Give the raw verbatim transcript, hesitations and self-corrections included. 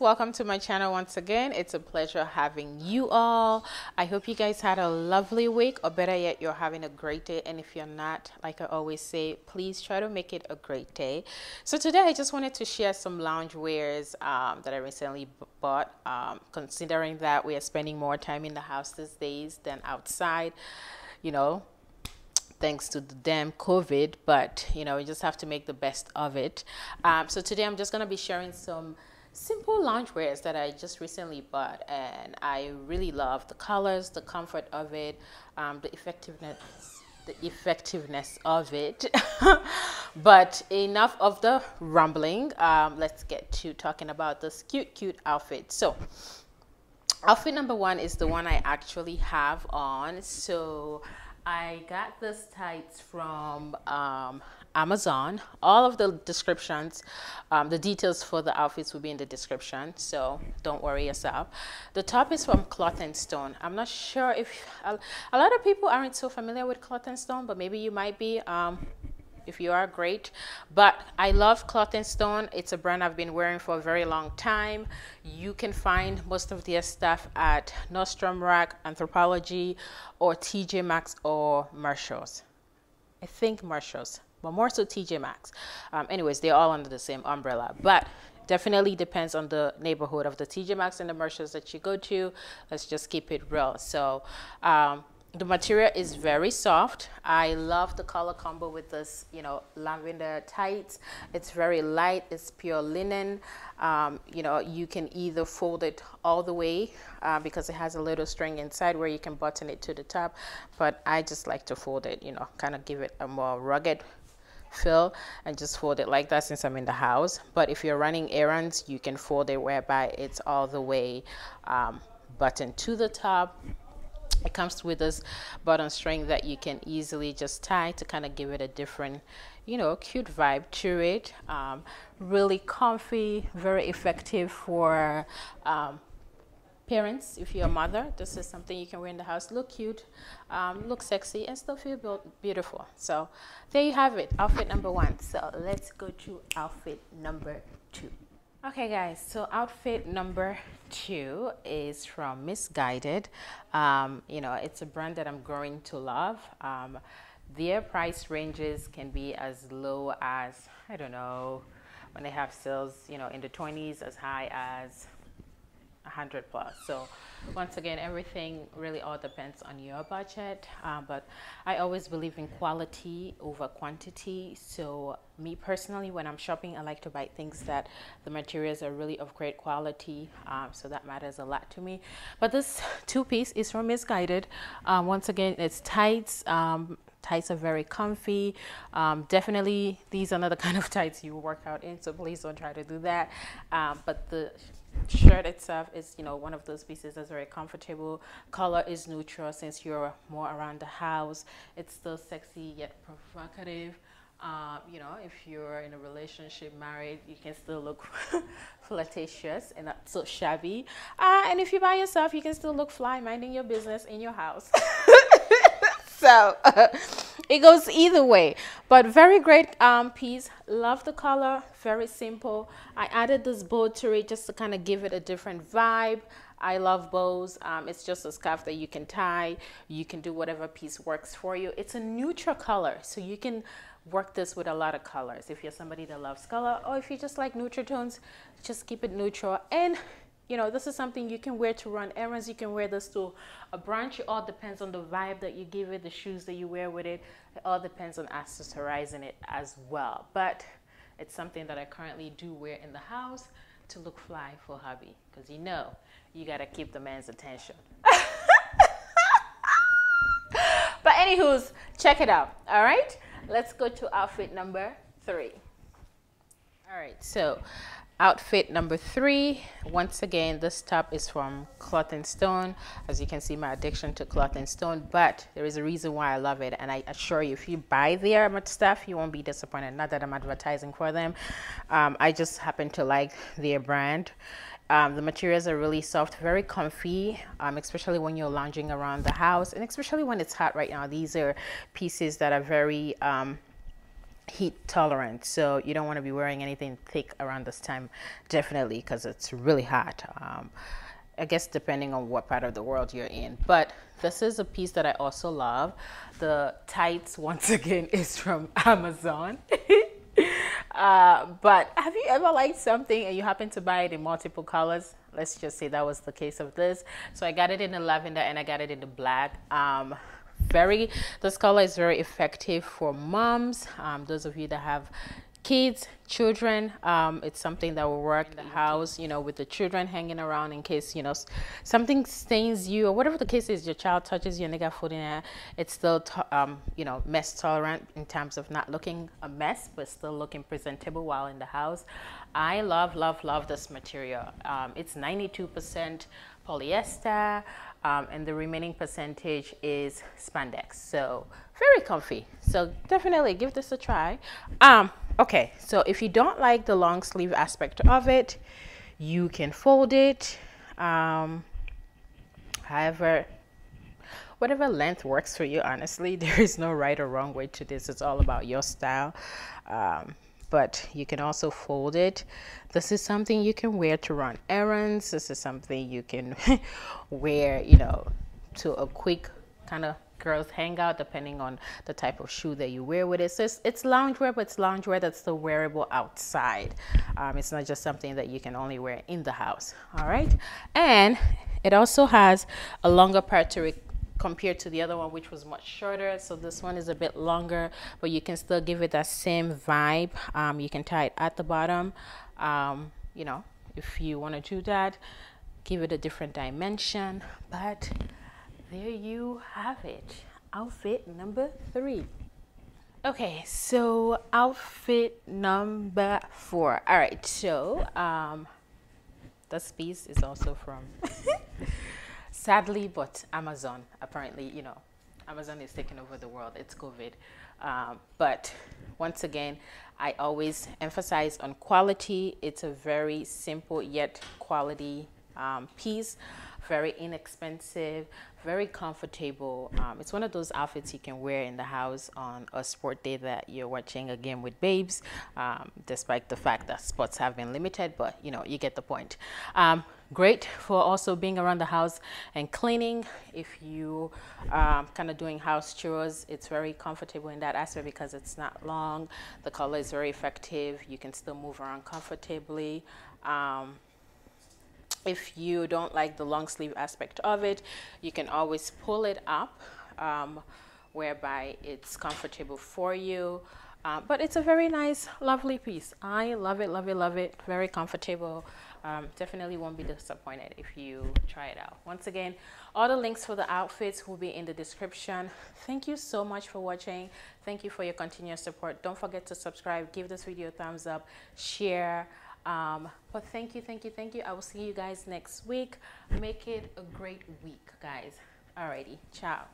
Welcome to my channel once again. It's a pleasure having you all. I hope you guys had a lovely week, or better yet, you're having a great day. And if you're not, like I always say, please try to make it a great day. So today I just wanted to share some lounge wears um, that I recently bought, um, considering that we are spending more time in the house these days than outside, you know, thanks to the damn COVID. But you know, we just have to make the best of it. Um, so today I'm just going to be sharing some simple loungewears that I just recently bought, and I really love the colors, the comfort of it, um, the effectiveness, the effectiveness of it. But enough of the rumbling. Um, let's get to talking about this cute, cute outfit. So, outfit number one is the one I actually have on. So, I got this tights from um, Amazon. All of the descriptions, um, the details for the outfits will be in the description, so don't worry yourself. The top is from Cloth and Stone. I'm not sure if a, a lot of people aren't so familiar with Cloth and Stone, but maybe you might be. Um, if you are, great. But I love Cloth and Stone. It's a brand I've been wearing for a very long time. You can find most of their stuff at Nordstrom Rack, Anthropologie, or T J Maxx, or Marshalls. I think Marshalls, but more so T J Maxx. Um, anyways, they're all under the same umbrella, but definitely depends on the neighborhood of the T J Maxx and the Marshalls that you go to. Let's just keep it real. So um, the material is very soft. I love the color combo with this, you know, lavender tights. It's very light. It's pure linen. Um, you know, you can either fold it all the way uh, because it has a little string inside where you can button it to the top. But I just like to fold it, you know, kind of give it a more rugged feel and just fold it like that since I'm in the house. But if you're running errands, you can fold it whereby it's all the way um, buttoned to the top. It comes with this button string that you can easily just tie to kind of give it a different, you know, cute vibe to it. Um, really comfy, very effective for um, parents. If you're a mother, this is something you can wear in the house, look cute, um, look sexy, and still feel beautiful. So there you have it, outfit number one. So let's go to outfit number two. Okay guys, so outfit number two is from Missguided. Um, you know, it's a brand that I'm growing to love. Um, their price ranges can be as low as, I don't know, when they have sales, you know, in the twenties, as high as one hundred plus. So once again, everything really all depends on your budget, uh, but I always believe in quality over quantity. So me personally, when I'm shopping, I like to buy things that the materials are really of great quality, um, so that matters a lot to me. But this two-piece is from Missguided. Um, once again, it's tights. um, Tights are very comfy. Um, definitely, these are not the kind of tights you work out in, so please don't try to do that. Um, but the shirt itself is, you know, one of those pieces that's very comfortable. Color is neutral since you're more around the house. It's still sexy yet provocative. Um, you know, if you're in a relationship, married, you can still look flirtatious and not so shabby. Uh, and if you're by yourself, you can still look fly, minding your business in your house. So uh, it goes either way, but very great um, piece. Love the color, very simple. I added this bow to it just to kind of give it a different vibe. I love bows. Um, it's just a scarf that you can tie. You can do whatever piece works for you. It's a neutral color, so you can work this with a lot of colors. If you're somebody that loves color, or if you just like neutral tones, just keep it neutral. And you know, this is something you can wear to run errands. You can wear this to a brunch. It all depends on the vibe that you give it, the shoes that you wear with it. It all depends on accessorizing it as well. But it's something that I currently do wear in the house to look fly for hubby, because you know, you gotta keep the man's attention. But anywho's, check it out, all right? Let's go to outfit number three. All right, so outfit number three, once again, this top is from Cloth and Stone. As you can see, my addiction to Cloth and Stone, but there is a reason why I love it. And I assure you, if you buy their stuff, you won't be disappointed. Not that I'm advertising for them. Um, I just happen to like their brand. Um, the materials are really soft, very comfy, um, especially when you're lounging around the house, and especially when it's hot right now. These are pieces that are very um, heat tolerant, so you don't want to be wearing anything thick around this time, definitely, because it's really hot. Um, I guess depending on what part of the world you're in. But this is a piece that I also love. The tights, once again, is from Amazon. Uh, but have you ever liked something and you happen to buy it in multiple colors? Let's just say that was the case of this. So I got it in the lavender and I got it in the black. Um, very, this color is very effective for moms. Um, those of you that have kids, children, um, it's something that will work in the house, you know, with the children hanging around in case, you know, something stains you or whatever the case is, your child touches you and they got food in there. It's still, um, you know, mess tolerant in terms of not looking a mess, but still looking presentable while in the house. I love, love, love this material. Um, it's ninety-two percent polyester, um, and the remaining percentage is spandex. So very comfy. So definitely give this a try. Um, okay, so if you don't like the long sleeve aspect of it, you can fold it. Um, however, whatever length works for you, honestly, there is no right or wrong way to this. It's all about your style. Um, but you can also fold it. This is something you can wear to run errands. This is something you can wear, you know, to a quick kind of girls hangout, depending on the type of shoe that you wear with it. So it's, it's loungewear, but it's loungewear that's still wearable outside. Um, it's not just something that you can only wear in the house. All right. And it also has a longer part to it compared to the other one, which was much shorter. So this one is a bit longer, but you can still give it that same vibe. Um, you can tie it at the bottom. Um, you know, if you want to do that, give it a different dimension. But there you have it. Outfit number three. Okay, so outfit number four. All right, so um, this piece is also from, sadly, but Amazon. Apparently, you know, Amazon is taking over the world. It's COVID. Um, but once again, I always emphasize on quality. It's a very simple yet quality um, piece. Very inexpensive, very comfortable. Um, it's one of those outfits you can wear in the house on a sport day that you're watching a game with babes, um, despite the fact that sports have been limited, but you know, you get the point. Um, great for also being around the house and cleaning. If you um, kind of doing house chores, it's very comfortable in that aspect because it's not long. The color is very effective. You can still move around comfortably. Um, If you don't like the long sleeve aspect of it, you can always pull it up, um, whereby it's comfortable for you. Uh, but it's a very nice, lovely piece. I love it, love it, love it. Very comfortable. Um, definitely won't be disappointed if you try it out. Once again, all the links for the outfits will be in the description. Thank you so much for watching. Thank you for your continuous support. Don't forget to subscribe. Give this video a thumbs up. Share. Um, but thank you, thank you, thank you. I will see you guys next week. Make it a great week, guys. Alrighty, ciao.